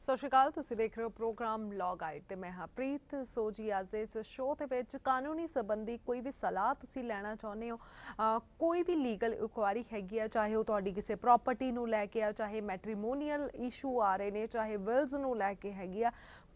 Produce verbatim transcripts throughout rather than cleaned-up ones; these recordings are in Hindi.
ਸਤਿ ਸ਼੍ਰੀ ਅਕਾਲ ਤੁਸੀਂ ਦੇਖ ਰਹੇ ਹੋ ਪ੍ਰੋਗਰਾਮ ਲੌਗ ਆਊਟ ਤੇ ਮੈਂ ਹਰਪ੍ਰੀਤ। ਸੋ ਜੀ ਅੱਜ ਦੇ ਇਸ ਸ਼ੋਅ ਦੇ ਵਿੱਚ ਕਾਨੂੰਨੀ ਸੰਬੰਧੀ ਕੋਈ ਵੀ ਸਲਾਹ ਤੁਸੀਂ ਲੈਣਾ ਚਾਹੁੰਦੇ ਹੋ, ਕੋਈ ਵੀ ਲੀਗਲ ਇਨਕੁਆਇਰੀ ਹੈਗੀ ਆ, ਚਾਹੇ ਉਹ ਤੁਹਾਡੀ ਕਿਸੇ ਪ੍ਰਾਪਰਟੀ ਨੂੰ ਲੈ ਕੇ ਆ, ਚਾਹੇ ਮੈਟਰੀਮੋਨੀਅਲ ਇਸ਼ੂ ਆ ਰਹੇ ਨੇ, ਚਾਹੇ ਵਿਲਸ ਨੂੰ ਲੈ ਕੇ ਹੈਗੀ ਆ,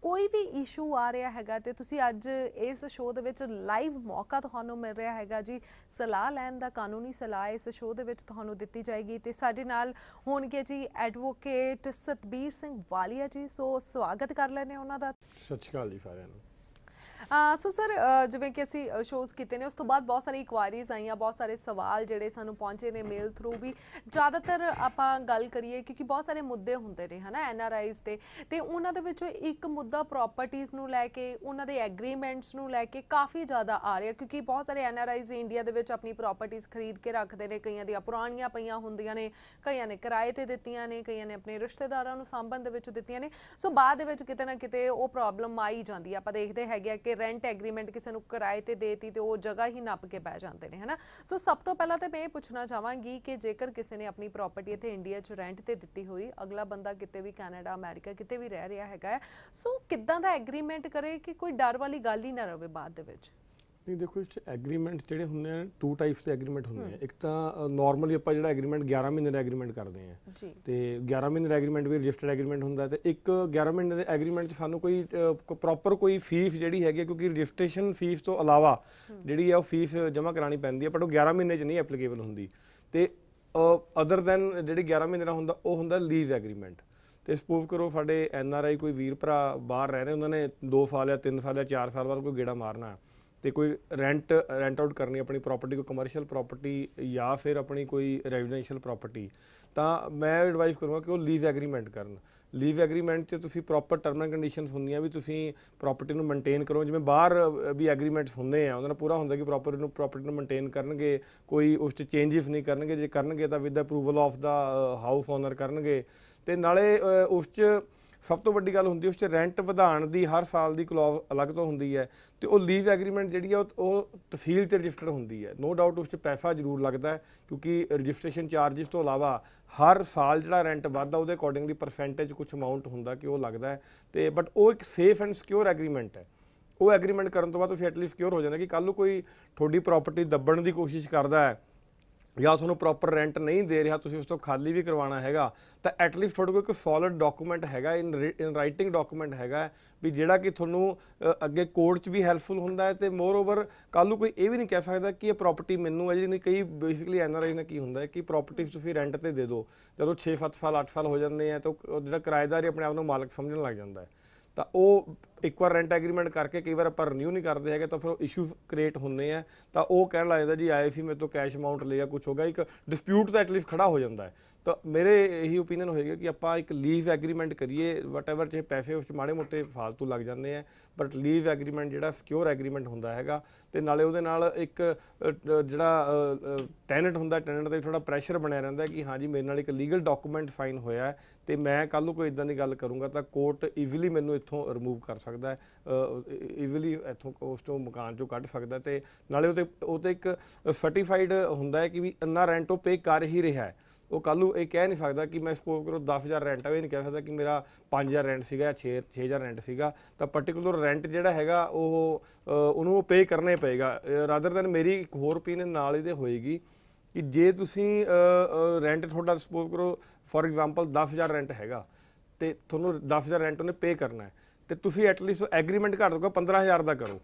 कोई भी इशू आ रहा हैगा तो तुसी अज इस शो दे विच लाइव मौका तुहानू मिल रहा हैगा जी सलाह लैन दा। कानूनी सलाह इस शो दे विच तुहानू दित्ती जाएगी ते साडे नाल होणगे जी एडवोकेट सतबीर सिंह वालिया जी। सो स्वागत कर लैने उन्हां दा। सत श्री अकाल जी सारिआं नू। सो सर जिवें कि असी शोज़ किए ने उस तो बाद बहुत सारी इनकुआरीज आई, बहुत सारे सवाल जिहड़े सानूं पहुँचे ने मेल थ्रू भी। ज़्यादातर आपां गल करिए क्योंकि बहुत सारे मुद्दे हुंदे ने है ना एन आर आईज़ दे, ते उन्हां दे विचों एक मुद्दा प्रॉपर्टीज़ नूं लैके उन्हां दे एग्रीमेंट्स नूं लैके काफ़ी ज़्यादा आ रहा क्योंकि बहुत सारे एन आर आईज़ इंडिया दे विच अपनी प्रॉपर्टीज़ खरीद के रखते हैं, कईयां दियां पुराणियां पईयां हुंदियां ने, कईयां ने किराए ते दित्तियां ने, कईयां ने अपने रिश्तेदारां नूं सांभण दे विच दित्तियां ने। सो बाद दे विच किते ना किते ओह प्रॉब्लम आई जांदी। आपां देखदे हैगे कि रेंट एग्रीमेंट किसी को किराए पर देती तो वो जगह ही नप के बह जाते हैं है ना। सो सब तो पहला तो मैं ये पूछना चाहवागी कि जेकर किसी ने अपनी प्रॉपर्टी इतने इंडिया रेंट पर दी हुई, अगला बंदा कितने भी कैनेडा अमेरिका कितने भी रह रहा है, सो किदा का एग्रीमेंट करे कि कोई डर वाली गल ही ना रहे बाद दे विच? नहीं देखो इस एग्रीमेंट जोड़े होंगे टू टाइप्स के एग्रीमेंट होंगे। एक तो नॉर्मली आप जो एग्रीमेंट ग्यारह महीने का एग्रीमेंट करते हैं तो ग्यारह महीने का एग्रीमेंट भी रजिस्टर्ड एग्रीमेंट होंगे। तो एक ग्यारह महीने के एग्रीमेंट सानू कोई प्रॉपर कोई फीस जी है क्योंकि रजिस्ट्रेशन फीस तो अलावा जी है फीस जमा करानी पैंदी है, पर ग्यारह महीने च नहीं एप्लीकेबल होंगी। तो अदर दैन जी ग्यारह महीने का होंगे वह होंगे लीज एग्रीमेंट। तो सपोज करो साढ़े एन आर आई कोई वीर भरा बाहर रह रहे, उन्होंने दो साल या तीन साल या चार साल बाद कोई गेड़ा मारना तो कोई रेंट रेंट आउट करनी अपनी प्रॉपर्टी, कोई कमर्शियल प्रॉपर्टी या फिर अपनी कोई रेजिडेंशियल प्रॉपर्टी, तो मैं एडवाइस करूँगा कि वो लीज एग्रीमेंट करन। लीज एग्रीमेंट से तुसी प्रॉपर टर्म एंड कंडीशनस होंगे भी, तुसी प्रॉपर्टी नूं मेनटेन करो। जिवें बाहर भी एग्रीमेंट्स होंदे हैं उन्हां नूं पूरा हुंदा कि प्रॉपर्टी नूं प्रॉपर्टी नूं मेनटेन करनगे, कोई उस च चेंजेस नहीं करनगे, जे करनगे तां with approval of the house owner करनगे। ते नाले उस च सब तो वड्डी गल हुंदी उस च रेंट वधाउण दी हर साल की क्लॉज अलग तो हुंदी है। तो वो लीज एग्रीमेंट जी तहसील से रजिस्टर्ड होंगी है, नो डाउट उस पैसा जरूर लगता है क्योंकि रजिस्ट्रेशन चार्जिस तो अलावा हर साल जो रेंट बढ़ता उसके अकॉर्डिंगली परसेंटेज कुछ अमाउंट होंगे कि वो लगता है। तो बट वो एक सेफ एंड सिक्योर एग्रीमेंट है। वो एग्रीमेंट करने तो बाद तुसीं एटलीस्ट सिक्योर हो जाना कि कल कोई थोड़ी प्रॉपर्टी दबण की कोशिश करता है या तुहानूं प्रॉपर रेंट नहीं दे रहा, तुसीं उस तो खाली भी करवाना हैगा तो एटलीस्ट थोड़े कोई सॉलिड डॉकूमेंट हैगा, इन इन राइटिंग डॉकूमेंट हैगा भी जिहड़ा कि तुहानूं अगे कोर्ट च भी हैल्पफुल हुंदा है। तो मोर ओवर कल कोई ये भी नहीं कह सकता कि ये प्रॉपर्टी मैनू है जी नहीं। कई बेसिकली एन आर आई ने की हुंदा है कि प्रॉपर्टी तुसीं रेंट ते दे दो, जदों छे सत्त साल अठ साल हो जाते हैं तो जिहड़ा किराएदार अपने आप नूं मालक समझण लग जाता है। तो वो एक बार रेंट एग्रीमेंट करके कई बार आप रिन्यू नहीं करते हैं तो फिर इशू क्रिएट होंगे हैं। तो वो कह लगता जी आए सी मेरे तो कैश अमाउंट लेगा कुछ होगा, एक डिस्प्यूट तो एटलीस्ट खड़ा हो जाता है। तो मेरे यही ओपीनियन होएगा कि आप एक लीज एग्रीमेंट करिए, वट एवर चाहे पैसे उस माड़े मोटे फालतू लग जाते हैं बट लीज एग्रीमेंट जिहड़ा सिक्योर एग्रीमेंट होंदा हैगा। ते नाले उहदे नाल एक जिहड़ा टैनेंट होंदा टैनेंट ते थोड़ा प्रैशर बनिया रहिंदा कि हाँ जी मेरे नाल एक लीगल डॉकूमेंट साइन होया है ते मैं कल नूं कोई इदां दी गल करूँगा तो कोर्ट ईजिली मैनूं इत्थों रिमूव कर सकदा है, ईजिली इत्थों उस तों मकान चों कढ सकदा। ते नाले उहते उहते एक सर्टिफाइड होंदा है कि भी इन्ना रेंट वो पे कर ही रहा है। वो कलू ये कह नहीं सकता कि मैं सपोज करो दस हज़ार रेंट है, ये नहीं कह सकता कि मेरा पाँच हज़ार रेंट सीगा छे छे हज़ार रेंट सीगा। तो पर्टिकुलर रेंट जोड़ा हैगा उन्होंने पे करना ही पेगा। रादर दैन मेरी एक होर ओपीनियन नाल इहदे होएगी कि जे तुसी रेंट थोड़ा सपोज करो फॉर एग्जाम्पल दस हज़ार रेंट हैगा ते तुहानूं दस हज़ार रेंट उन्हें पे करना है तो तुसी एटलीस्ट एग्रीमेंट घट तो पंद्रह हज़ार का करो,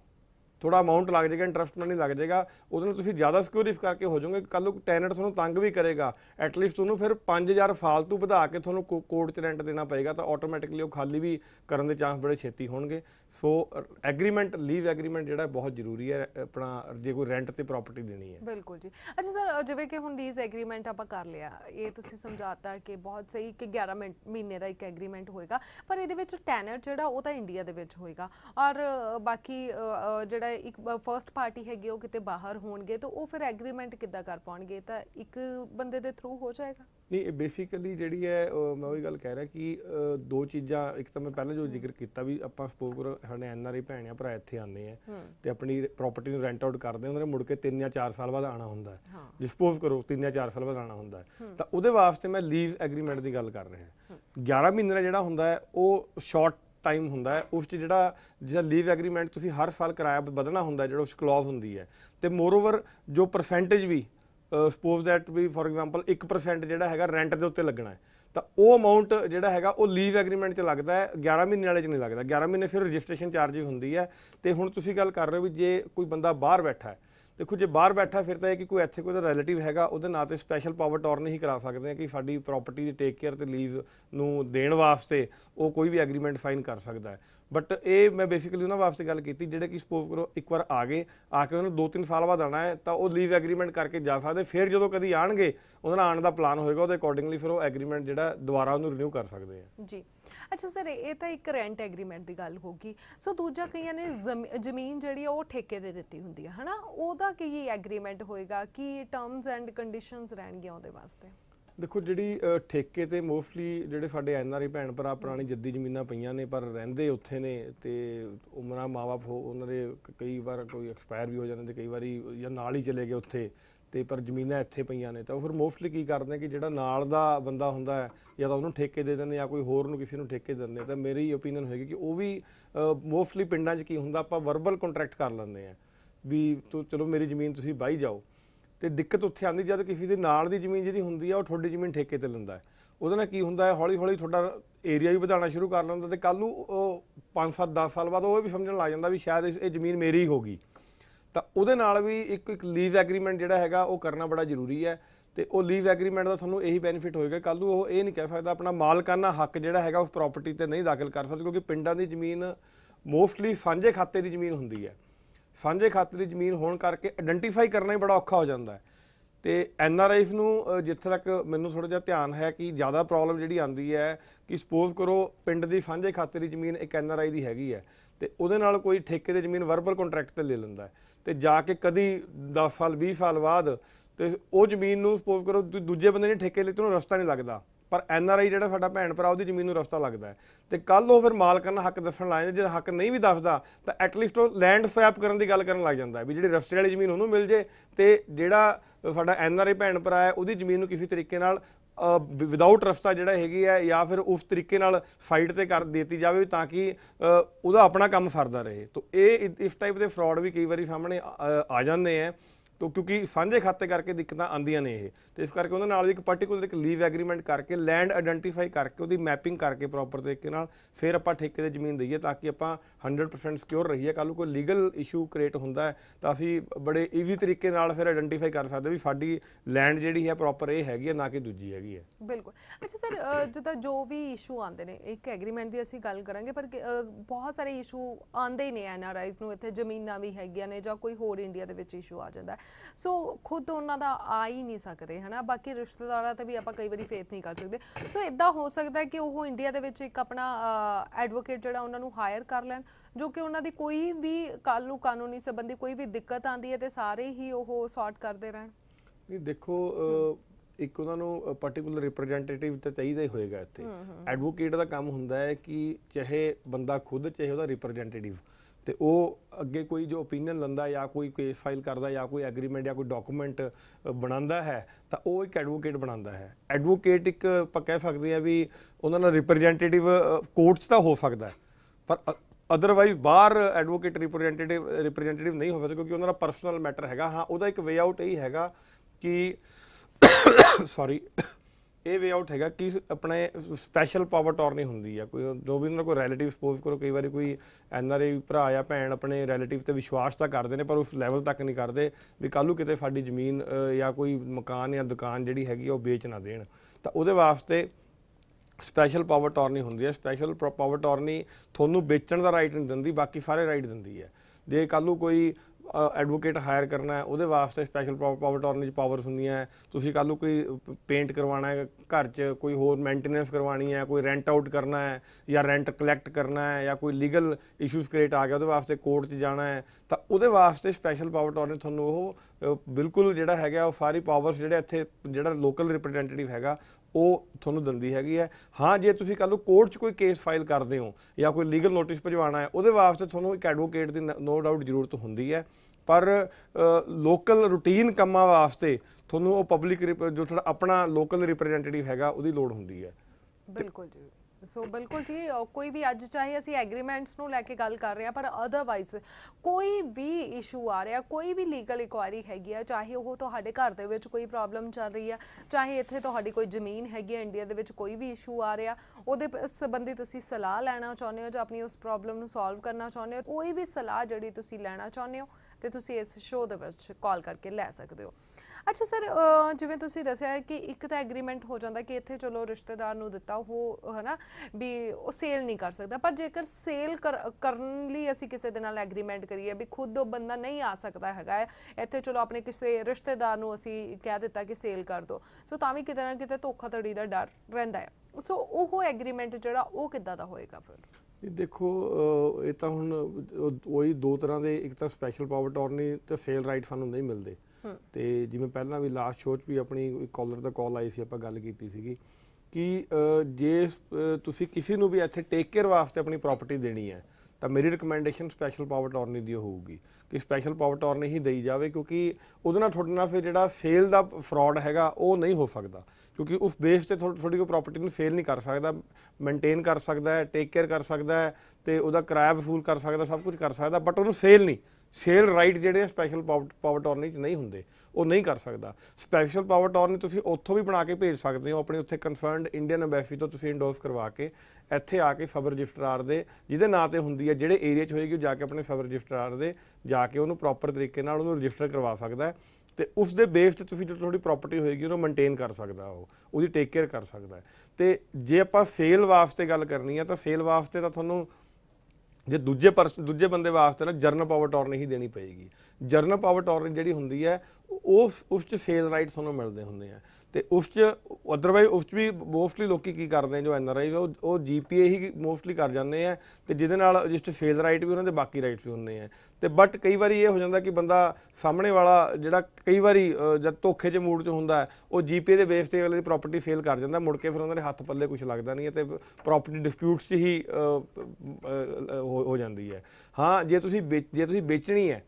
थोड़ा अमाउंट लग जाएगा इंटरस्ट मनी लग जाएगा, उसमें ज़्यादा सिक्योरिफ करके हो जाओगे। कल टैनेंट थोड़ा तंग भी करेगा एटलीस्ट उन्होंने फिर पाँच हज़ार फालतू बढ़ा के थोड़ा कोर्ट से रेंट देना पेगा तो ऑटोमैटिकली वो खाली भी करने के चांस बड़े छेती होंगे। सो एग्रीमेंट लीज एग्रीमेंट जिहड़ा बहुत जरूरी है अपना जे कोई रेंट ते प्रॉपर्टी देनी है। बिल्कुल जी। अच्छा सर जिवें कि हुण लीज एग्रीमेंट आपां कर लिया, ये तुसीं समझाता कि बहुत सही कि ग्यारह महीने का एक एग्रीमेंट होएगा पर इहदे विच टैनेंट जिहड़ा ओह तां इंडिया दे विच होएगा और बाकी जिहड़ा ਜਿਹੜਾ ਇੱਕ ਫਰਸਟ ਪਾਰਟੀ ਹੈਗੀ ਉਹ ਕਿਤੇ ਬਾਹਰ ਹੋਣਗੇ ਤਾਂ ਉਹ ਫਿਰ ਐਗਰੀਮੈਂਟ ਕਿੱਦਾਂ ਕਰ ਪਾਉਣਗੇ, ਤਾਂ ਇੱਕ ਬੰਦੇ ਦੇ ਥਰੂ ਹੋ ਜਾਏਗਾ? नहीं, ये बेसिकली जी है मैं वही गल कह रहा कि दो चीज़ा, एक तो मैं पहले जो जिक्र किया भी आप सपोज करो साढ़े एन आर आई भैन भरा इतने आने हैं तो अपनी प्रॉपर्टी रेंट आउट करते उन्होंने मुड़ के तीन या चार साल बाद आना होंगे, जो सपोज करो तीन या चार साल बाद आना होंगे तो वो वास्ते मैं लीव एग्रीमेंट की गल कर रहा है। ग्यारह महीने का जोड़ा होंगे शॉर्ट टाइम होंगे उस जोड़ा जो लीव एग्रीमेंट तुम हर साल किराया बदलना होंगे जो क्लॉज होंगी है तो मोरओवर जो परसेंटेज भी सपोज दैट भी फॉर एग्जाम्पल एक परसेंट जोड़ा है रेंट के उत्ते लगना है तो वो अमाउंट जोड़ा है वो लीव एग्रीमेंट से लगता है, ग्यारह महीने वाले नहीं लगता। ग्यारह महीने फिर रजिस्ट्रेशन चार्जिज होंगी है। तो हूँ तुम गल कर रहे हो भी जे कोई बंदा बाहर बैठा है, देखो जे बाहर बैठा फिर तो है कि कोई इतने कोई रिलेटिव है वो ना तो स्पैशल पावर टॉर्नी ही करा सकते हैं कि साड़ी प्रॉपर्टी की टेक केयर तो लीव में देने वास्ते वो कोई भी एग्रीमेंट साइन कर सकता है। बट ये मैं बेसिकली उन्होंने वास्ते गल की जेडे कि सपोज करो एक बार आ गए आके उन्होंने दो तीन साल बाद आना है तो वो लीव एग्रीमेंट करके जा सकते, फिर जो कभी आएंगे उन्होंने आने का प्लान होएगा तो अकॉर्डिंगली फिर वो एग्रीमेंट जो दोबारा उन्होंने रिन्यू कर सकते हैं जी। अच्छा सर, ये तो एक रेंट एग्रीमेंट की गल होगी, सो दूजा कई ने जम जमीन जी ठेके दे दी होंगी है ना, वह की एग्रीमेंट होएगा कि टर्म्स एंड कंडीशनस रहनगियां उहदे वास्ते? देखो जी ठेके तो मोस्टली जोड़े साढ़े एन आर आई भैन भरा पुरानी जद्दी जमीन पई ने पर रेंदे उत्थे ने ते उमरा माँ बाप हो उन्होंने कई बार कोई एक्सपायर भी हो जाते कई बार या नाल ही चले गए उत्थे ते पर जमीन इत्थे पईयां ने तो फिर मोस्टली की करते हैं कि जिहड़ा नाल दा बंदा होंदा है या तो उन्होंने ठेके दे देंदे या कोई होर नूं किसी नूं ठेके देंदे। तो मेरी ओपीनियन होगी कि वो भी मोस्टली पिंडां 'च की हुंदा आपां वर्बल कॉन्ट्रैक्ट कर लैंदे आ भी तो चलो मेरी जमीन तुसीं बाही जाओ, तो दिक्कत उत्थे आंदी जब किसी दे नाल दी जमीन जिहड़ी हुंदी है थोड़ी जमीन ठेके ते लैंदा है, उहदे नाल की हुंदा है हौली हौली थोड़ा एरिया भी वधाना शुरू कर लैंदा ते कल नूं पांच सत्त दस साल बाद वो भी समझण लग जांदा भी शायद ये जमीन मेरी ही होगी। तो उहदे नाल भी एक एक लीव एग्रीमेंट जिहड़ा हैगा वो करना बड़ा जरूरी है। तो वो लीव एग्रीमेंट का थानू यही बेनीफिट होएगा कल वो ये नहीं कह सकता अपना मालकाना हक जिहड़ा हैगा उस प्रॉपर्टी ते नहीं दाखिल कर सकता, क्योंकि पिंडां दी जमीन मोस्टली सांझे खाते की जमीन हुंदी है। सांझे खाते की जमीन होने करके आइडेंटिफाई करना ही बड़ा औखा हो जाता है। तो एन आर आईज़ नूं जिथे तक मैनूं थोड़ा जिहा ध्यान है कि ज़्यादा प्रॉब्लम जिहड़ी आंदी है कि सपोज करो पिंड दी सांझे खाते की जमीन एक एन आर आई दी हैगी है तो उहदे नाल कोई ठेके दी जमीन वर्बल कॉन्ट्रैक्ट ते ले लैंदा है तो जाके कभी दस साल बीस साल बाद तो वो जमीन नूं सपोज करो दूजे बंदे ने ठेके लेते उहनूं रस्ता नहीं लगता पर एन आर आई जिहड़ा साडा भैन भरा उहदी जमीन नूं रस्ता लगता है तो कल वो फिर मालकाना हक दस्सण लग जाए, जो हक नहीं भी दसदा तो एटलीस्ट वो लैंड स्वैप करने की गल करन लग जाता है भी जिहड़ी रस्ते वाली जमीन उहनूं मिल जाए तो जिहड़ा साडा एन आर आई भैन भरा है उहदी जमीन नूं किसी तरीके नाल विदाउट रस्ता जिहड़ा हैगी है या फिर उस तरीके नाल साइड ते कर देती जावे तां कि उहदा अपना काम सरदा रहे। तो ये इस टाइप के फ्रॉड भी कई बार सामने आ जाते हैं तो क्योंकि सांझे खाते करके दिक्कत आंदियां ने ये, तो इस करके उन्होंने नाल एक पर्टिकुलर एक लीव एग्रीमेंट करके लैंड आइडेंटिफाई करके उहदी मैपिंग करके प्रॉपर तरीके नाल फिर आपां ठेके ते जमीन दईए ताकि आपां हंड्रेड परसेंट सिक्योर रहीए। कल कोई लीगल इशू क्रिएट होंदा है तो असीं बड़े ईजी तरीके नाल फिर आइडेंटिफाई कर सकते भी साडी लैंड जिहड़ी है प्रॉपर ये हैगी है ना कि दूजी हैगी है। बिल्कुल। अच्छा सर, जिद्दां जो भी इशू आंदे ने एक एग्रीमेंट दी असीं गल करांगे पर बहुत सारे इशू आंदे ही ने एन आर आईज़ नूं, इत्थे जमीनां भी हैगीयां ने जां कोई होर इंडिया दे विच इशू आ जांदा है सो खुद उन्हों का आ ही नहीं सकते है ना, बाकी रिश्तेदारों से भी आप कई बार फेथ नहीं कर सकते। सो इदा हो सकता है कि वह इंडिया के एक अपना एडवोकेट जोड़ा उन्होंने हायर कर लैन जो कि उन्होंने कोई भी कल कानूनी संबंधी कोई भी दिक्कत आती है तो सारे ही वो सॉर्ट करते रहन। नहीं देखो एक उन्होंने पर्टिकुलर रिप्रजेंटेटिव तो चाहिए ही होएगा, इतने एडवोकेट का काम होंदा है कि चाहे बंदा खुद चाहे उसका रिप्रजेंटेटिव तो वह अगे कोई जो ओपीनियन लंदा या कोई केस फाइल करता या कोई एग्रीमेंट या कोई डॉकूमेंट बनाता है तो वह एक एडवोकेट बनाता है। एडवोकेट एक आप कह सकते हैं भी उन्होंने रिप्रजेंटेटिव कोर्ट्स तो हो सकता है पर अदरवाइज बाहर एडवोकेट रिप्रजेंटेटिव रिप्रजेंटेटिव नहीं हो सकता क्योंकि उन्होंने परसनल मैटर हैगा। हाँ वह एक वे आउट यही हैगा कि सॉरी ये वे आउट हैगा कि अपने स्पैशल पावर टॉर्नी होंदी है कोई जो भी उन्होंने कोई रिलेटिव सपोज करो कई बार कोई एन आर आई भरा या भैन अपने रिलेटिव ते विश्वास तो करते हैं पर उस लैवल तक नहीं करते भी कल कितने साड़ी जमीन या कोई मकान या दुकान जिहड़ी हैगी वो बेच ना देण तो उहदे वास्ते स्पैशल पावर टॉर्नी होंदी है। स्पैशल पावर टॉर्नी तुहानूं बेचण का राइट नहीं दिंदी, बाकी सारे राइट दिंदी है। जे कल कोई एडवोकेट हायर करना है उहदे वास्ते स्पैशल पावर अटॉर्नी पावर्स होंदियां है। तुसीं कल कोई पेंट करवाना है घर च, कोई होर मेनटेनेंस करवानी है, कोई रेंट आउट करना है या रेंट कलैक्ट करना है या कोई लीगल इशूज़ क्रिएट आ गया उहदे वास्ते कोर्ट च जाना है, तो उहदे वास्ते स्पैशल पावर अटॉर्नी तुहानूं ओह बिल्कुल जिहड़ा हैगा ओह सारी पावर्स जिहड़े इत्थे जिहड़ा लोकल रिप्रेजेंटेटिव हैगा ਉਹ ਤੁਹਾਨੂੰ ਦਿੰਦੀ ਹੈਗੀ है। हाँ जे तुम कल कोर्ट कोई केस फाइल करते हो या कोई लीगल नोटिस भजवाना है वो वास्ते थोड़ा एक एडवोकेट की नो डाउट जरूरत होंगी है, पर लोकल रूटीन कामों वास्ते थोनों वो पब्लिक जो थोड़ा अपना लोकल रिप्रेजेंटेटिव हैगा उहदी लोड़ होंदी है। बिल्कुल जी, सो so, बिल्कुल जी कोई भी अज चाहे असी एग्रीमेंट्स नूं लैके गल कर रहे हैं, पर अदरवाइज कोई भी इशू आ रहा, कोई भी लीगल इंक्वायरी हैगी है, चाहे वो तुहाडे घर दे विच कोई प्रॉब्लम चल रही है, चाहे इत्थे तुहाडी कोई जमीन हैगी है, इंडिया दे विच कोई भी इशू आ रहा उहदे संबंधी तुसीं सलाह लैना चाहुंदे हो जां अपनी उस प्रॉब्लम नूं सॉल्व करना चाहुंदे हो, कोई भी सलाह जिहड़ी तुसीं लैना चाहुंदे हो ते तुसीं इस शो दे विच कॉल करके लै सकदे हो। अच्छा सर जिवें तुसीं दस्सिआ कि एक तो एग्रीमेंट हो जाता कि इत्थे चलो रिश्तेदार नूं दित्ता हो है ना भी वो सेल नहीं कर सकता, पर जेकर सेल कर करन लई असीं किसी दे नाल एग्रीमेंट करिए भी खुद वो बंदा नहीं आ सकता हैगा है, इत्थे चलो अपने किसी रिश्तेदार नूं असीं कह दित्ता कि सेल कर दो, सो तां वी किते ना किते धोखाधड़ी दा डर रहिंदा है, सो ओह एग्रीमेंट जिहड़ा ओह किद्दां दा होएगा? फिर देखो ये तो हुण वही दो तरह के, एक तो स्पैशल पावर अटॉर्नी तो सेल राइट सानू नहीं मिलते, तो जिवें पहला भी लास्ट शो भी अपनी कॉलर का कॉल आई सी आपां गल कीती सीगी कि जे तुसीं किसी नूं भी इत्थे टेक केयर वास्ते अपनी प्रॉपर्टी देनी है तो मेरी रिकमेंडेशन स्पैशल पावर अटॉर्नी दी होगी कि स्पैशल पावर अटॉर्नी ही दी जाए, क्योंकि उहदे नाल थोड़े नाल फिर जिहड़ा सेल का फ्रॉड हैगा वो नहीं हो सकता, क्योंकि उस बेस से थोड़ी थोड़ी कोई प्रॉपर्टी में सेल नहीं कर सकता, मेनटेन कर सकता है, टेक केयर कर सकता है, तो उसका किराया वसूल कर सकता, सब कुछ कर सकता, बट उन्होंने सेल नहीं, सेल राइट जिहड़े स्पैशल पावर पावर अटॉर्नी नहीं होंदे, वो नहीं कर सकता। स्पैशल पावर अटॉर्नी तुसीं उत्थों भी बना के भेज सकते हो, अपने उत्थे कंसर्नड इंडियन एम्बैसी तो तुसीं इंडोर्स करवा के इत्थे आके सब रजिस्ट्रार दे जिहदे नाँ ते हुंदी है जिहड़े एरिया 'च होएगी जाके अपने सब रजिस्ट्रार दे जाके उन्होंने प्रॉपर तरीके नाल उन्होंने रजिस्टर करवा सकता है, तो उस दे बेस ते तुसीं जो थोड़ी प्रॉपर्टी होएगी उन्होंने मेनटेन कर सकता, वो उसकी टेक केयर कर सकता है। तो जे आपां सेल वास्ते गल करनी है तो सेल वास्ते तो तुहानूं जे दूजे पर दूजे बंदे वास्ते ना जरनल पावर अटॉर्नी ही देनी पेगी। जरनल पावर अटॉर्नी जिहड़ी हुंदी है उस उस च सेल राइट तुहानूं मिलदे हुंदे हैं, तो उस च अदरवाइज उस च भी मोस्टली लोग की करते हैं जो एन आर आई वो जी पी ए ही मोस्टली कर जाते हैं, तो जिद जिस सेल राइट भी उन्होंने बाकी राइट्स भी होंगे हैं, तो बट कई बार ये हो जाता कि बंदा सामने वाला जोड़ा कई बार जब धोखे च मूड च होंगे वो जी पी ए के बेस से अगले प्रॉपर्टी सेल कर जाता, मुड़ के फिर उन्होंने हथ पल्ले कुछ लगता नहीं है, तो प्रॉपर्टी डिस्प्यूट्स ही हो जाती है। हाँ जे तुम बेच जे तुम बेचनी है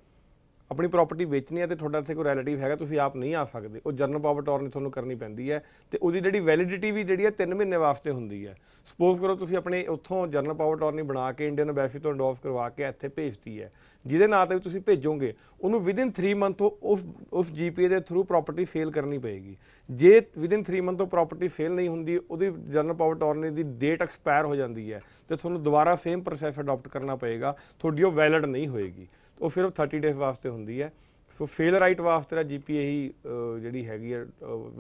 अपनी प्रॉपर्टी बेचनी है तो थोड़ा इत्थे कोई रिलेटिव हैगा तुसीं आप नहीं आ सकते, वो जरनल पावर अटॉर्नी तुहानूं करनी पैंदी है, तो उहदी जिहड़ी वैलिडिटी भी जिहड़ी है तीन महीने वास्ते हुंदी है। सपोज करो तुसीं अपने उत्थों जरनल पावर अटॉर्नी बना के इंडियन एम्बैसी तो इंडोर्स करवा के इत्थे भेजती है, जिहदे नाल ते तुसीं भेजोगे उन्होंने विद इन थ्री मंथ उस उस जी पी ए के थ्रू प्रॉपर्टी सेल करनी पेगी। जे within three month property sale नहीं हुंदी उहदी जरनल पावर अटॉर्नी की डेट एक्सपायर हो जाती है, तो तुहानूं दोबारा सेम प्रोसैस अडॉप्ट करना पेगा, थोड़ी वो वैलिड नहीं होएगी, वो सिर्फ थर्टी डेज वास्ते होंगी है। सो फेल राइट वास्ते जी पी ए ही जी हैगी है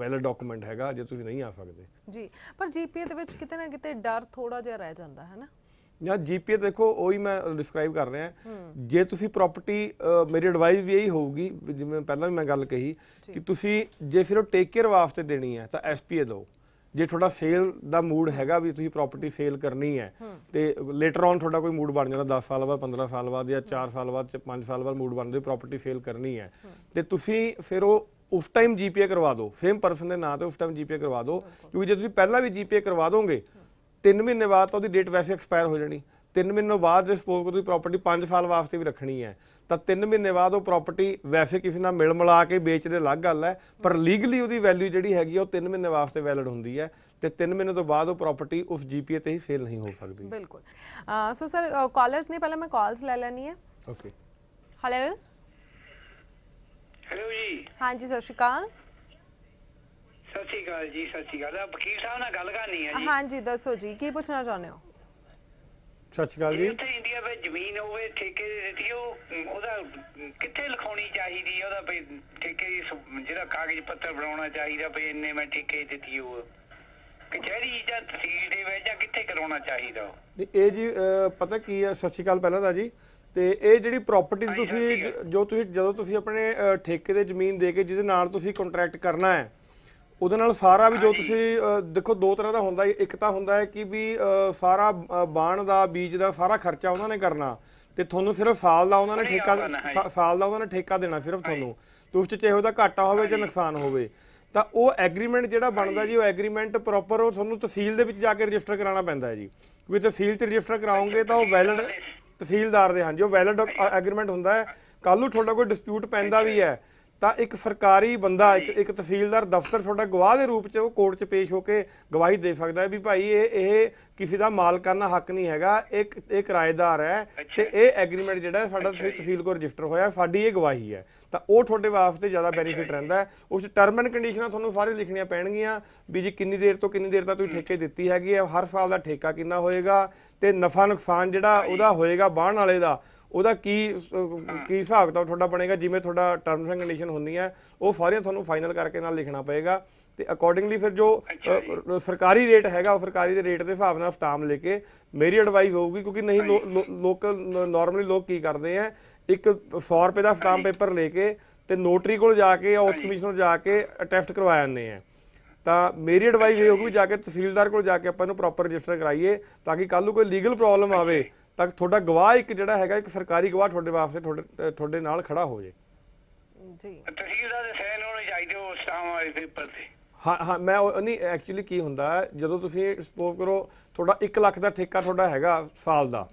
वैलिड डॉकूमेंट हैगा जो तुम नहीं आ सकते जी, पर जी पी ए दे विच किते ना किते डर थोड़ा जिहा रह जाता है ना। या जी पी ए देखो वही मैं डिस्क्राइब कर रहा है, जे तुसी प्रॉपर्टी मेरी एडवाइस भी यही होगी जिवें पहला भी मैं गल कही कि तुसी जे सिर्फ टेक केयर वास्ते देनी है तो एस पी ए दो, जे थोड़ा सेल का मूड हैगा भी तुसीं प्रॉपर्टी सेल करनी है तो लेटर ऑन थोड़ा कोई मूड बन जाता, दस साल बाद पंद्रह साल बाद या चार साल बाद पाँच साल बाद मूड बनते प्रॉपर्टी सेल करनी है, तो तुसीं फिर वो उस टाइम जी पी ए करवा दो सेम परसन के नाम से, उस टाइम जी पी ए करवा दो, क्योंकि जो तुसीं पहला भी जी पी ए करवा दोगे तीन महीने बाद तो उसकी डेट वैसे एक्सपायर हो जानी, तीन महीने बाद जो सपोज करो तुसीं प्रॉपर्टी पाँच साल वास्ते भी रखनी है तो तीन महीने बाद वो प्रॉपर्टी वैसे किसी ना मिल मिला के बेचने अलग गल है, पर लीगली उसकी वैल्यू जी हैगी वो तीन महीने वास्ते वैलिड होंगी है, तो तीन महीने तो बाद वो प्रॉपर्टी उस जी पी ए ते ही सेल नहीं हो सकती। बिल्कुल आ, सो सर कॉलर्स ने पहले मैं कॉल्स ले लैनी है। ओके हेलो हेलो जी, हाँ जी सत श्री अकाल। सत श्री अकाल जी, सत श्री अकाल। वकील साहब नाल गल करनी है जी। हाँ जी दसो जी की पूछना चाहुंदे हो? सत श्री अकाल जी। इंडिया में जमीन होवे ठेके दी ओदा किथे लिखाउणी चाहीदी, ओदा भई ठेके जेहड़ा कागज पत्र बनाउणा चाहीदा भई इन्ने मैं ठेके दित्ती हो कचहरी जां तहसील दे विच जां किथे कराउणा चाहीदा? नहीं ए जी पता की है सत श्री अकाल पहला दा जी तो ये जी प्रॉपर्टी जो जो तुसी अपने ठेके दे जमीन दे के जिहदे नाल तुसी कॉन्ट्रैक्ट करना है उहदे नाल सारा भी जो तुसी देखो दो तरह का हुंदा है। एक तो हुंदा है कि भी सारा बाण का बीज का सारा खर्चा उन्होंने करना तो तुहानू सिर्फ साल का उन्होंने ठेका साल का उन्होंने ठेका देना सिर्फ तुहानू तो उस चाहे वह घाटा होवे जां नुकसान होवे तो वो एग्रीमेंट जो बनता जी वो एग्रीमेंट प्रॉपर वो तहसील के जाके रजिस्टर कराना पैंदा है जी क्योंकि तहसील से रजिस्टर कराओगे तो वैलिड तहसीलदार दे हां जी वैलिड एग्रीमेंट हुंदा है। कल नूं तुहाडा कोई डिस्प्यूट पैंदा भी है तो एक सरकारी बंदा एक एक तहसीलदार दफ्तर तुहाडा गवाह के रूप में वो कोर्ट च पेश होकर गवाही दे सकदा है भी भाई ये ये किसी का मालकाना हक नहीं हैगा एक एक किराएदार है तो ये एग्रीमेंट जिहड़ा साडा तहसील को रजिस्टर होया साडी ये गवाही है तो वो तुहाडे वास्ते ज़्यादा बेनीफिट रहिंदा है। उस टर्म एंड कंडीशनां तुहानूं सारी लिखणियां पैणगियां भी जी किन्नी देर तो किन्नी देर तक तुसीं ठेके दित्ती हैगी है हर साल का ठेका किन्ना होएगा तो नफा नुकसान जिहड़ा उहदा होएगा बाण वाले का ਉਹਦਾ ਕੀ ਕੀ ਹਿਸਾਬ ਕਿਤਾਬ ਤੁਹਾਡਾ ਬਣੇਗਾ ਜਿਵੇਂ ਤੁਹਾਡਾ ਟਰਮਸ ਐਂਡ ਕੰਡੀਸ਼ਨ ਹੁੰਦੀਆਂ ਹੈ ਉਹ ਸਾਰੀਆਂ ਤੁਹਾਨੂੰ ਫਾਈਨਲ ਕਰਕੇ ਨਾਲ ਲਿਖਣਾ ਪਏਗਾ ਤੇ ਅਕੋਰਡਿੰਗਲੀ ਫਿਰ ਜੋ ਸਰਕਾਰੀ ਰੇਟ ਹੈਗਾ ਉਹ ਸਰਕਾਰੀ ਦੇ ਰੇਟ ਦੇ ਹਿਸਾਬ ਨਾਲ ਸਟਾਮ ਲੈ ਕੇ ਮੇਰੀ ਐਡਵਾਈਸ ਹੋਊਗੀ ਕਿਉਂਕਿ ਨਹੀਂ ਲੋਕਲ ਨਾਰਮਲੀ ਲੋਕ ਕੀ ਕਰਦੇ ਆ ਇੱਕ ਸੌ ਰੁਪਏ ਦਾ ਸਟਾਮ ਪੇਪਰ ਲੈ ਕੇ ਤੇ ਨੋਟਰੀ ਕੋਲ ਜਾ ਕੇ ਆਫਿਸ ਕਮਿਸ਼ਨਰ ਜਾ ਕੇ ਅਟੈਸਟ ਕਰਵਾ ਜਾਂਦੇ ਆ तो मेरी एडवाइस ये होगी भी जाके तहसीलदार को जाके अपन प्रॉपर रजिस्टर कराइए ताकि कल को कोई लीगल प्रॉब्लम आवे तो थोड़ा गवाह एक जड़ा हैगा एक सरकारी गवाह थोड़े वास्ते थोड़े थोड़े नाल खड़ा हो जाए जी तहसीलदार दे साइन होने चाहिए वो स्टाम वाले पेपर से। हाँ हाँ मैं नहीं एक्चुअली की हुंदा जदों तुसीं सपोज करो थोड़ा एक लाख का ठेका थोड़ा हैगा साल का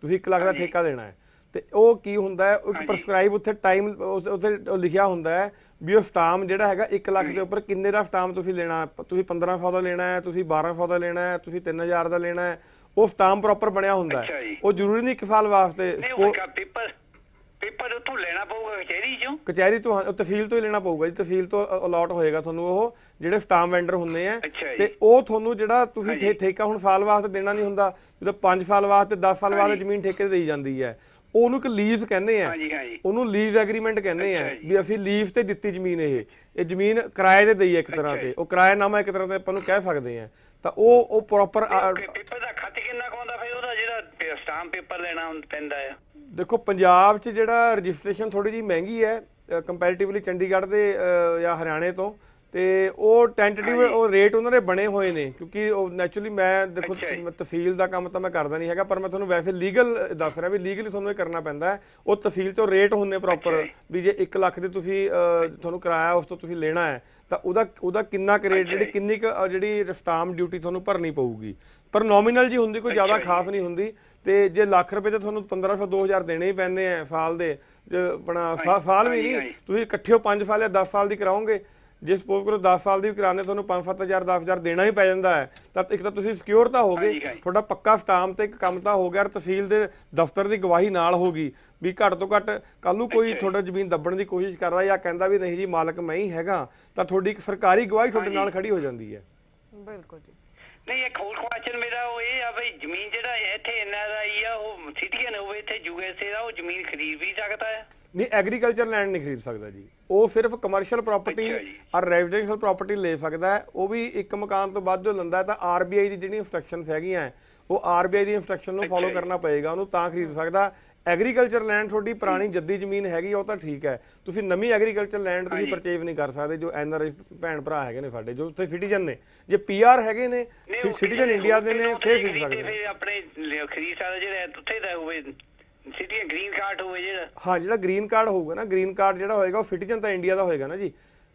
तुसीं एक लाख का ठेका देना है तो वह की होंदा है एक प्रिस्क्राइब उत्थे टाइम उत्थे लिखिया होंदा है भी वो स्टाम जिहड़ा हैगा एक लाख के उपर किन्ने दा स्टाम तुसीं लेना तुसीं पंद्रह सौ का लेना है तुसीं बारह सौ का लेना है तुसीं तीन हज़ार का लेना है वो स्टाम प्रॉपर बनया होंदा है वो जरूरी नहीं एक साल वास्ते पेपर उतों लेना पऊगा कचहरी चों कचहरी तो तहसील तो ही लेना पऊगा जी तहसील तो अलॉट होएगा तुहानू वो जिहड़े स्टाम वेंडर हुंदे आ ते ओ तुहानू जिहड़ा तुसीं ठे ठेका हुण साल वास्ते देना नहीं हुंदा जो पाँच साल वास्ते दस साल वास्ते जमीन ठेके देई जांदी है ਉਹਨੂੰ ਇੱਕ ਲੀਜ਼ ਕਹਿੰਦੇ ਆ ਉਹਨੂੰ ਲੀਜ਼ ਐਗਰੀਮੈਂਟ ਕਹਿੰਦੇ ਆ ਵੀ ਅਸੀਂ ਲੀਜ਼ ਤੇ ਦਿੱਤੀ ਜ਼ਮੀਨ ਇਹ ਇਹ ਜ਼ਮੀਨ ਕਿਰਾਏ ਤੇ ਦਈ ਇੱਕ ਤਰ੍ਹਾਂ ਤੇ ਉਹ ਕਿਰਾਏਨਾਮਾ ਇੱਕ ਤਰ੍ਹਾਂ ਤੇ ਆਪਾਂ ਨੂੰ ਕਹਿ ਸਕਦੇ ਆ ਤਾਂ ਉਹ ਉਹ ਪ੍ਰੋਪਰ ਪੇਪਰ ਦਾ ਖਰਚ ਕਿੰਨਾ ਆਉਂਦਾ ਫਿਰ ਉਹਦਾ ਜਿਹੜਾ ਸਟਾਮ ਪੇਪਰ ਲੈਣਾ ਪੈਂਦਾ ਆ। ਦੇਖੋ ਪੰਜਾਬ 'ਚ ਜਿਹੜਾ ਰਜਿਸਟ੍ਰੇਸ਼ਨ ਥੋੜੀ ਜਿਹੀ ਮਹਿੰਗੀ ਹੈ ਕੰਪੈਰੀਟਿਵਲੀ ਚੰਡੀਗੜ੍ਹ ਦੇ ਜਾਂ ਹਰਿਆਣੇ ਤੋਂ तो वो टेंटेटिव वो रेट उन्होंने बने हुए ने क्योंकि नैचुरली मैं देखो तहसील का काम तो मैं करता नहीं है पर मैं थोड़ा वैसे लीगल दस रहा भी लीगली थोड़ा करना पैंदा है वो तहसील तो रेट होंगे प्रॉपर भी जे एक लाख के थोड़ा किराया उस तो तुसी लेना है तो उदा किन्ना रेट जी किन्नी जी स्टाम ड्यूटी थोड़ा भरनी पऊगी पर नॉमिनल जी होंगी कोई ज़्यादा खास नहीं होंगी तो जे लाख रुपये तो थोड़ा पंद्रह सौ दो हज़ार देने ही पैंदे हैं साल के अपना सा साल भी नहीं तुम कट्ठे पाँच साल या दस साल की कराओगे जे सपोज करो दस साल की भी कराने तो पाँच सत्त हज़ार दस हज़ार देना ही पै जाता है तो एक तो तुसीं सिक्योर तो हो गए थोड़ा पक्का स्टाम तो एक काम तो हो गया तहसील के दफ्तर की गवाही नाल होगी भी घट तो घट कल नूं कोई थोड़ा जमीन दबण की कोशिश कर रहा या कहता भी नहीं जी मालक मैं ही हैगा तो थोड़ी एक सरकारी गवाही थोड़े नाल खड़ी हो जाती है। बिल्कुल जी नहीं एक होर क्वेश्चन मेरा वो ये आ भाई जमीन जिहड़ा इत्थे एन आर आई आ वो सिटीजन होवे इत्थे यूएसए दा वो जमीन खरीद भी सकदा है नहीं एग्रीकल्चर लैंड नहीं खरीद सकता जी वो सिर्फ कमर्शियल प्रॉपर्टी और रेजिडेंशियल प्रॉपर्टी ले सकता है वो भी एक मकान तो बाद जो लंदा है तो आर बी आई की जिहड़ी इंस्ट्रक्शन हैगियां वो आर बी आई की इंस्ट्रक्शन को फॉलो करना पएगा उन्होंने तां खरीद सकता। एग्रीकल्चर लैंड थोड़ी पुरानी जद्दी जमीन हैगी वो तो ठीक है तुसी नवी एग्रीकल्चर लैंड तुसी परचेज नहीं कर सकते जो एन आर आई भैन भरा है ने साडे जो उत्थे सिटीजन ने जे पी आर हैगे ने सिटीजन इंडिया दे ने फिर खरीद सकदे अपने खरीद सकदे जेह्ड़ा उत्थे दा होवे सिटी ग्रीन कार्ड होवे जेह्ड़ा हां जेह्ड़ा ग्रीन कार्ड होगा ना ग्रीन कार्ड जेह्ड़ा होएगा वो सिटीजन दा इंडिया दा होएगा ना जी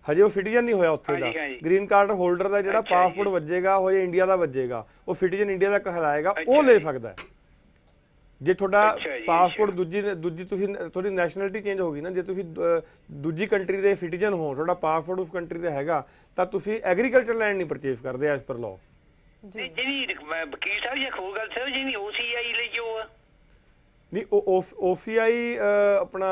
हजे वो सिटीजन नहीं होया उत्थे दा ग्रीन कार्ड होल्डर दा जेह्ड़ा पासपोर्ट वजेगा हो इंडिया दा वजेगा वो सिटीजन इंडिया दा कहलाएगा वो ले सकदा है। जे थोड़ा पासपोर्ट दूजी दूजी थोड़ी नैशनलिटी चेंज होगी ना जे दूजी कंट्री के सिटीजन हो थोड़ा पासपोर्ट उस कंट्री का हैगा तो तुसी एग्रीकल्चर लैंड नहीं परचेज करते एज पर लॉ जी वकील साहब जी कोई गल सर जी नहीं ओ सी आई ले जो नहीं ओ सी आई अपना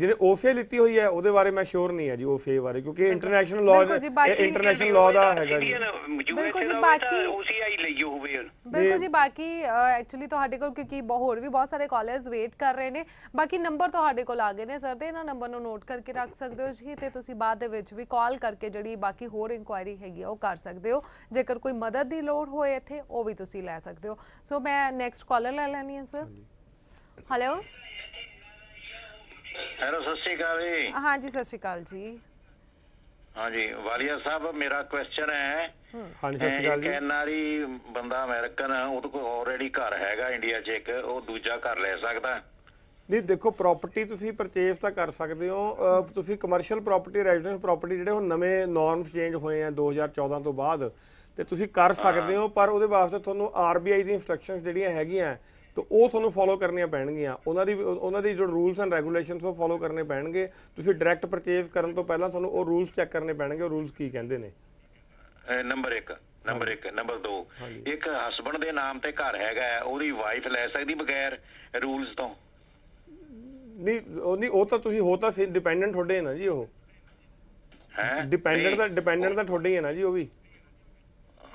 जिन्हें ओ सी आई लीती हुई है उसके बारे मैं श्योर नहीं है जी ओ सी आई बारे क्योंकि इंटरनेशनल लॉ इंटरनेशनल लॉ दा हैगा जी बिल्कुल जी बाकी ओ सी आई लईयो होवे बिल्कुल जी बाकी एक्चुअली तुहाडे कोल क्योंकि होर भी बहुत सारे कॉलर्स वेट कर रहे ने बाकी नंबर तुहाडे कोल आ गए ने सर ते इन्हां नंबर नूं नोट करके रख सकदे हो जी ते तुसीं बाद दे विच भी कॉल करके जिहड़ी बाकी होर इंक्वायरी हैगी ओह कर सकदे हो जेकर कोई मदद दी लोड़ होए इत्थे ओह भी तुसीं लै सकदे हो। सो मैं नैक्सट कॉलर लै लैनी है सर हेलो। हेलो सत श्री अकाल जी। हाँ जी सत श्री अकाल जी। हाँ जी वालिया साहब मेरा क्वेश्चन है, एनआरआई बंदा अमेरिकन ओदे कोल ऑलरेडी घर हैगा इंडिया च इक, ओह दूजा घर ले सकदा? नहीं देखो प्रॉपर्टी तुसी परचेज तो कर सकते हो, तुसी कमर्शियल प्रॉपर्टी रेजिडेंस प्रॉपर्टी जिहड़े हुण नवे नॉर्म्स चेंज होए हैं दो हज़ार चौदह तो बाद ते तुसी कर सकते हो, पर उहदे वास्ते तुहानूं आरबीआई दी इंस्ट्रक्शनस जिहड़ियां हैगियां तो वो थोड़ा फॉलो करनिया पैणगियां, उन्होंने जो रूल्स एंड रेगूलेशन वो फॉलो करने पैणगे। तुसीं डायरैक्ट परचेज करन तो पहला थोड़ा वो रूल्स चैक करने पैणगे, रूल्स की कहंदे ने। नंबर एक नंबर एक नंबर दो, एक हसबैंड के नाम से घर हैगा ओहदी वाइफ लै सकदी बगैर रूल्स तो? नहीं नहीं वो तो तुसीं हो तां डिपेंडेंट थोड़े है ना जी, वो है डिपेंडेंट दा डिपेंडेंट दा थोड़े ही है ना जी, वो भी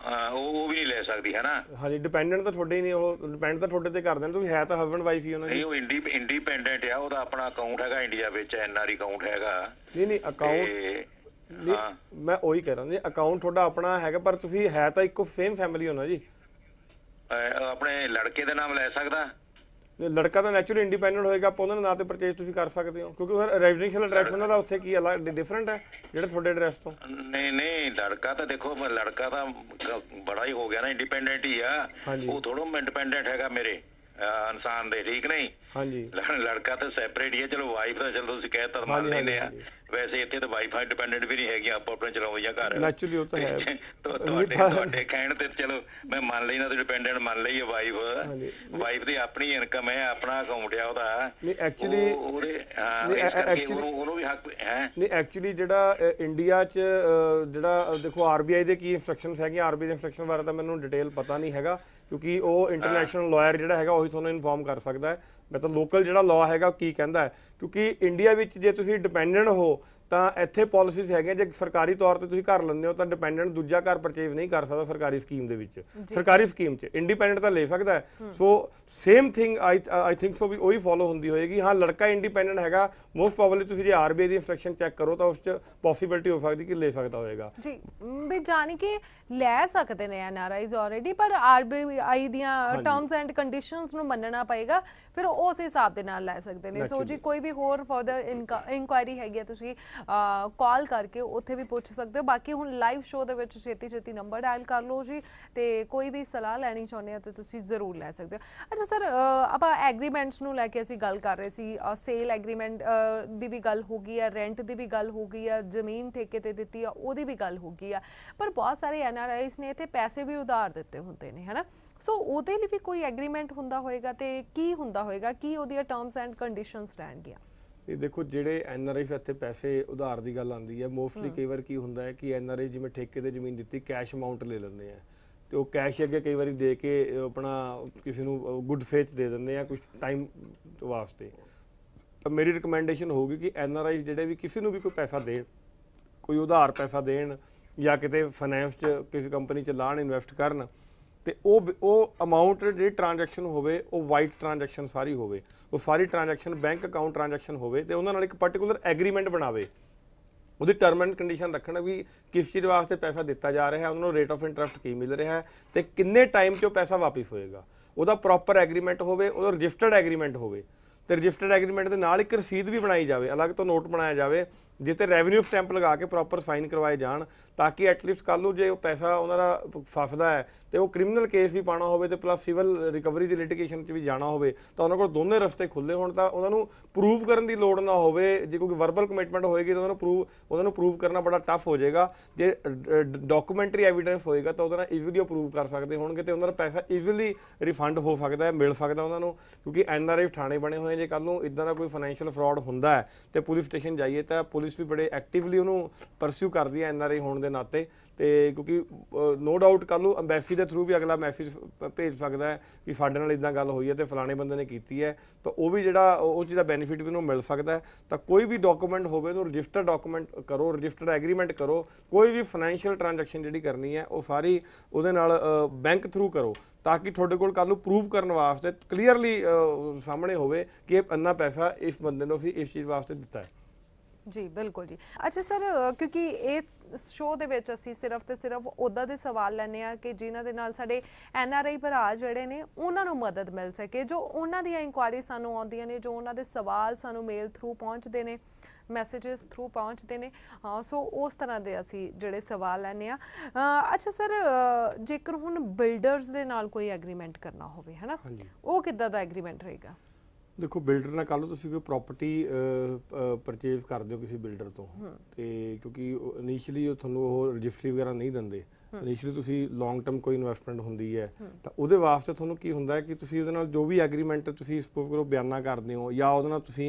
ਉਹ ਵੀ ਨਹੀਂ ਲੈ ਸਕਦੀ ਹੈ ਨਾ। ਹਾਂਜੀ ਡਿਪੈਂਡੈਂਟ ਤਾਂ ਤੁਹਾਡੇ ਹੀ ਨਹੀਂ, ਉਹ ਡਿਪੈਂਡ ਤਾਂ ਤੁਹਾਡੇ ਤੇ ਕਰਦੇ ਨੇ, ਤੁਸੀਂ ਹੈ ਤਾਂ ਹਸਬੰਡ ਵਾਈਫ ਹੀ ਉਹਨਾਂ ਦੀ। ਨਹੀਂ ਉਹ ਇੰਡੀਪੈਂਡੈਂਟ ਆ, ਉਹਦਾ ਆਪਣਾ ਅਕਾਊਂਟ ਹੈਗਾ ਇੰਡੀਆ ਵਿੱਚ, ਐਨਆਰਆਈ ਅਕਾਊਂਟ ਹੈਗਾ। ਨਹੀਂ ਨਹੀਂ ਅਕਾਊਂਟ ਮੈਂ ਉਹੀ ਕਹਿ ਰਿਹਾ ਜੀ, ਅਕਾਊਂਟ ਤੁਹਾਡਾ ਆਪਣਾ ਹੈਗਾ, ਪਰ ਤੁਸੀਂ ਹੈ ਤਾਂ ਇੱਕੋ ਸੇਮ ਫੈਮਿਲੀ ਹੋ ਨਾ ਜੀ। ਆਪਣੇ ਲੜਕੇ ਦੇ ਨਾਮ ਲੈ ਸਕਦਾ? ਲੜਕਾ ਤਾਂ ਨੈਚੁਰਲੀ ਇੰਡੀਪੈਂਡੈਂਟ ਹੋਏਗਾ, ਆਪਾਂ ਉਹਨਾਂ ਦੇ ਨਾਂ ਤੇ ਪਰਚੇਸ ਤੁਸੀਂ ਕਰ ਸਕਦੇ ਹੋ, ਕਿਉਂਕਿ ਉਹਦਾ ਰੈਜ਼ੀਡੈਂਸ਼ੀਅਲ ਐਡਰੈਸ ਉਹਨਾਂ ਦਾ ਉੱਥੇ ਕੀ ਅਲੱਗ ਡਿਫਰੈਂਟ ਹੈ ਜਿਹੜਾ ਤੁਹਾਡੇ ਐਡਰੈਸ ਤੋਂ? ਨਹੀਂ ਨਹੀਂ ਲੜਕਾ ਤਾਂ ਦੇਖੋ ਲੜਕਾ ਤਾਂ ਬੜਾ ਹੀ ਹੋ ਗਿਆ ਨਾ, ਇੰਡੀਪੈਂਡੈਂਟ ਹੀ ਆ ਉਹ, ਥੋੜਾ ਇੰਡੀਪੈਂਡੈਂਟ ਹੈਗਾ ਮੇਰੇ ਇਨਸਾਨ ਦੇ, ਠੀਕ ਨਹੀਂ? ਹਾਂਜੀ ਲੜਕਾ ਤਾਂ ਸੈਪਰੇਟ ਹੀ ਹੈ, ਚਲੋ ਵਾਈਫ ਦਾ ਚਲੋ ਤੁਸੀਂ ਕਹਿ ਤਾਂ ਮੰਨ ਲੈਂਦੇ ਆ, ਵੈਸੇ ਇੱਥੇ ਤਾਂ ਵਾਈਫਾਈ ਡਿਪੈਂਡੈਂਟ ਵੀ ਨਹੀਂ ਹੈਗੀ, ਆਪਾਂ ਆਪਣੇ ਚਲਾਓ ਜਾਂ ਘਰ ਨੈਚੁਰਲੀ ਉਹ ਤਾਂ ਹੈ। ਤੁਹਾਡੇ ਤੁਹਾਡੇ ਕਹਿਣ ਤੇ ਚਲੋ ਮੈਂ ਮੰਨ ਲਈ ਨਾ, ਤੇ ਡਿਪੈਂਡੈਂਟ ਮੰਨ ਲਈ ਵਾਈਫ, ਵਾਈਫ ਦੀ ਆਪਣੀ ਇਨਕਮ ਹੈ, ਆਪਣਾ ਅਕਾਊਂਟ ਆ ਉਹਦਾ। ਨਹੀਂ ਐਕਚੁਅਲੀ ਉਹਦੇ ਉਹਨੂੰ ਵੀ ਹੱਕ ਹੈ। ਨਹੀਂ ਐਕਚੁਅਲੀ ਜਿਹੜਾ ਇੰਡੀਆ 'ਚ ਜਿਹੜਾ ਦੇਖੋ ਆਰਬੀਆਈ ਦੇ ਕੀ ਇੰਸਟਰਕਸ਼ਨਸ ਹੈਗੀਆਂ, ਆਰਬੀਆਈ ਦੇ ਇੰਸਟਰਕਸ਼ਨ ਬਾਰੇ ਤਾਂ ਮੈਨੂੰ ਡਿਟੇਲ ਪਤਾ ਨਹੀਂ ਹੈਗਾ, ਕਿਉਂਕਿ ਉਹ ਇੰਟਰਨੈਸ਼ਨਲ ਲਾਇਰ ਜਿਹੜਾ ਹੈਗਾ ਉਹੀ ਤੁਹਾਨੂੰ ਇਨਫੋਰਮ ਕਰ ਸਕਦਾ ਹੈ। मैं तो लोकल जिहड़ा लॉ हैगा की कहता है, क्योंकि इंडिया विच जे तुसीं डिपेंडेंट हो तो इत्थे पॉलिसीज़ हैगियां, जे सरकारी तौर पर तुसीं घर लैंदे हो तो डिपेंडेंट दूजा घर परचेज नहीं कर सकता सरकारी स्कीम दे विच, सरकारी स्कीम च इंडिपेंडेंट तो ले सकता है। So same thing I I think so भी वही फॉलो होंदी होएगी। हाँ लड़का इंडिपेंडेंट हैगा, मोस्ट प्रोबेबली तुसीं जे आरबीआई दी इंस्ट्रक्शन चैक करो तो उस च पॉसिबिलिटी हो सकदी कि ले सकता होएगा जी, भी जानी कि ले सकदे ने एनआरआईज़ ऑलरेडी, पर आरबीआई दीआं टर्म्स एंड कंडीशनस नूं मन्नना पएगा, फिर उस हिसाब दे नाल ले सकदे ने। सो जी कोई भी होर फर्दर इनकुआरी हैगी तुसीं कॉल करके उत्थे भी पूछ सकते हो। बाकी हुण लाइव शो दे विच छेती छेती नंबर डायल कर लो जी, ते कोई भी सलाह लैनी चाहुंदे हो तो तुसीं जरूर लै सकदे हो। अच्छा सर आपां एग्रीमेंट्स नूं लैके असीं गल कर रहे सी, सेल एग्रीमेंट दी भी गल हो गई है, रेंट दी भी गल हो गई है, जमीन ठेके ते दित्ती आ ओहदी भी गल हो गई है, पर बहुत सारे एनआरआईज़ ने इत्थे पैसे भी उधार दित्ते हुंदे ने है ना, सो ओहदे लई भी कोई एग्रीमेंट हुंदा होएगा ते की हुंदा होएगा, की ओहदीआं टर्म्स एंड कंडीशनस रहणगीआं? ये देखो जिहड़े एन आर आई इत्थे पैसे उधार की गल आती है, मोस्टली कई बार की होंदा है कि एन आर आई जिवें ठेके ते जमीन दित्ती कैश अमाउंट ले लैंदे हैं, तो कैश अगे कई बार दे के अपना किसी नूं गुड फेथ दे दिंदे हैं कुछ टाइम वास्ते। तो मेरी रिकमेंडेशन होगी कि एन आर आई जिहड़े भी किसी नूं भी कोई पैसा देण, कोई उधार पैसा देण या किते फाइनैंस च किसी कंपनी च लाण इन्वैसट करन, ते वो अमाउंट जी ट्रांजैक्शन होवे वाइट ट्रांजैक्शन सारी होवे, वो सारी ट्रांजैक्शन बैंक अकाउंट ट्रांजैक्शन होवे, ते उन्हां नाल एक पर्टिकुलर एग्रीमेंट बनावे, उहदी टर्म एंड कंडीशन रखना भी किस चीज़ वास्ते पैसा दिता जा रहा है, उन्होंने रेट ऑफ इंटरस्ट की मिल रहा है, तो किन्ने टाइम चो पैसा वापस होएगा, उहदा प्रॉपर एग्रीमेंट होवे, उहदा रजिस्टर्ड एग्रीमेंट होवे, ते रजिस्टर्ड एग्रीमेंट के नाल एक रसीद भी बनाई जाए, अलग तो नोट बनाया जाए जिते रेवन्यू स्टैंप लगा के प्रॉपर साइन करवाए जान, ताकि एटलीस्ट कल नूं जे पैसा उन्होंने फसदा है तो वो क्रिमिनल केस भी पाना हो, प्लस सिविल रिकवरी की लिटिगेशन भी जाना हो, तो उन्होंने को दोनों रस्ते खुले होण, तां उन्हां नूं प्रूव करन दी लोड़ ना हो, क्योंकि वर्बल कमिटमेंट होएगी तो उन्होंने प्रूव उन्होंने प्रूव करना बड़ा टफ हो जाएगा, जे डॉक्यूमेंटरी एविडेंस होएगा तो उन्होंने ईजीली प्रूव कर सकते होणगे, तो उन्होंने पैसा ईजीली रिफंड हो सकता है, मिल सकता उन्होंने, क्योंकि एन आर आई थाणे बने हुए जे कल नूं इदां दा कोई फाइनैशियल फ्रॉड हुंदा है तो पुलिस स्टेशन जाइए, तो पुलिस भी बड़े एक्टिवली उन्होंने परस्यू कर दी है एन आर आई होने के नाते, क्योंकि नो डाउट कल अंबैसी के थ्रू भी अगला मैसेज भेज सकता है कि साढ़े नाल इदां गल हुई है तो फलाने बंदे ने की है, तो वो भी जिहड़ा उस चीज़ का बेनीफिट भी उन्होंने मिल सकता है। तो कोई भी डॉकूमेंट होवे तो रजिस्टर्ड डॉकूमेंट करो, रजिस्टर्ड एग्रीमेंट करो, कोई भी फाइनैशियल ट्रांजैक्शन जिहड़ी करनी है वो सारी उहदे नाल बैंक थ्रू करो, ताकि थोड़े कोल कल प्रूव करने वास्ते क्लीयरली सामने होवे कि इन्ना पैसा इस बंदे ने इस चीज़ वास्ते दिता है। जी बिल्कुल जी। अच्छा सर, क्योंकि ये शो दे विच असीं सिर्फ ते सिर्फ उहदा दे सवाल लैणे आ कि जिन्हां दे नाल साडे एन आर आई भरा जिहड़े ने उहनां नूं मदद मिल सके, जो उहनां दी इंक्वायरी सानूं आउंदियां ने, जो उहनां दे सवाल सानूं मेल थ्रू पहुंचदे ने, मैसेजेस थ्रू पहुँचते हैं। हाँ, सो उस तरह के असी जोड़े सवाल लैने। अच्छा सर, जेकर हुण बिल्डर्स दे नाल कोई एग्रीमेंट करना हो है ना, वो किद्दां दा एग्रीमेंट रहेगा? देखो, बिल्डर ना कल तुसीं कोई प्रॉपर्टी परचेज करदे हो किसी बिल्डर तो, क्योंकि इनिशियली तुहानूं ओह रजिस्ट्री वगैरह नहीं दिंदे। इनिशियली तुसी लॉन्ग टर्म कोई इन्वेस्टमेंट होंदी है तो उहदे वास्ते तुहानूं की हुंदा है कि तुसी उहदे नाल जो भी एग्रीमेंट तुसी सपोज करो बयाना करदे हो या उहदे नाल तुसी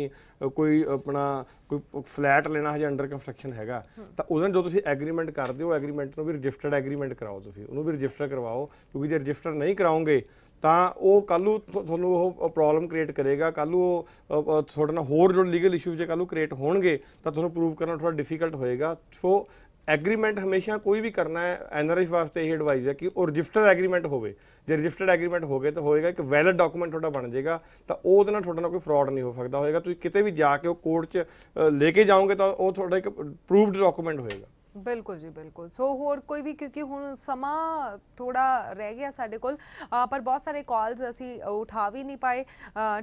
कोई अपना कोई फ्लैट लेना है अंडर कंस्ट्रक्शन हैगा तो उहदे नाल जो तुसी एग्रीमेंट करदे हो एग्रीमेंट नूं भी रजिस्टर्ड एग्रीमेंट कराओ, तुसी उहनूं भी रजिस्टर करवाओ, क्योंकि जे रजिस्टर नहीं कराओगे तो वो कलू थोनू प्रॉब्लम क्रिएट करेगा। कलू थोड़े ना होर जो लीगल इशूज जो कलू क्रिएट होणगे तो थोड़ा प्रूव करना थोड़ा डिफिकल्ट होएगा। सो एग्रीमेंट हमेशा कोई भी करना है एन आर आई वास्ते यही एडवाइस है कि वो रजिस्टर्ड एग्रीमेंट हो। जो रजिस्टर्ड एग्रीमेंट हो गए तो होएगा एक वैलिड डॉकूमेंट थोड़ा बन जाएगा, तो वोद ना थोड़ा ना कोई फ्रॉड नहीं हो सकता होएगा। तो कितने भी जाके वो कोर्ट च लेके जाओगे तो वो थोड़ा एक प्रूवड डॉकूमेंट होएगा। बिल्कुल जी बिल्कुल। सो so, होर कोई भी, क्योंकि हुण समा थोड़ा रह गया साढ़े कोल, आ, पर बहुत सारे कॉल्स असी उठा भी नहीं पाए,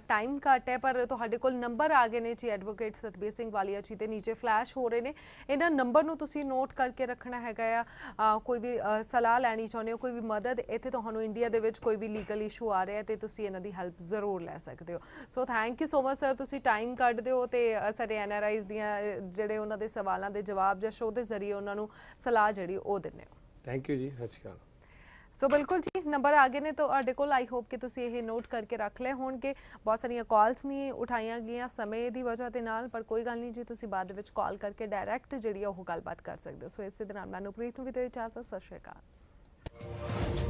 टाइम घट है, पर तुहाडे कोल नंबर आ गए ने जी। एडवोकेट सतबीर सिंह वालिया जी के नीचे फ्लैश हो रहे हैं, इन्हां नंबर नूं तुसीं नोट करके रखना हैगा। आ, कोई भी सलाह लैनी चाहुंदे हो, कोई भी मदद, इत्थे तुहानूं इंडिया दे विच कोई भी लीगल इशू आ रहा है तो तुसीं इन्हां दी हैल्प जरूर लै सकदे हो। So thank you so much sir, तुसीं टाइम कड्ढदे हो ते साडे एन आर आईज़ दियां जिहड़े उन्हां दे सवालां दे जवाब जां शो दे ज़रिए उन्होंने सलाह जी दें। थैंक यू जी, अच्छा। सो बिल्कुल जी, नंबर आ गए ने तो अड्डे को, आई होप कि तुसी ये नोट करके रख ले हो। बहुत सारिया कॉल्स नहीं उठाइया गई समय की वजह के नाल, पर कोई गल नहीं जी, तुसी बाद विच कॉल करके डायरैक्ट जी गलबात कर सकते हो। सो इस हरप्रीत को भी तो इजाजत, सत श्री अकाल।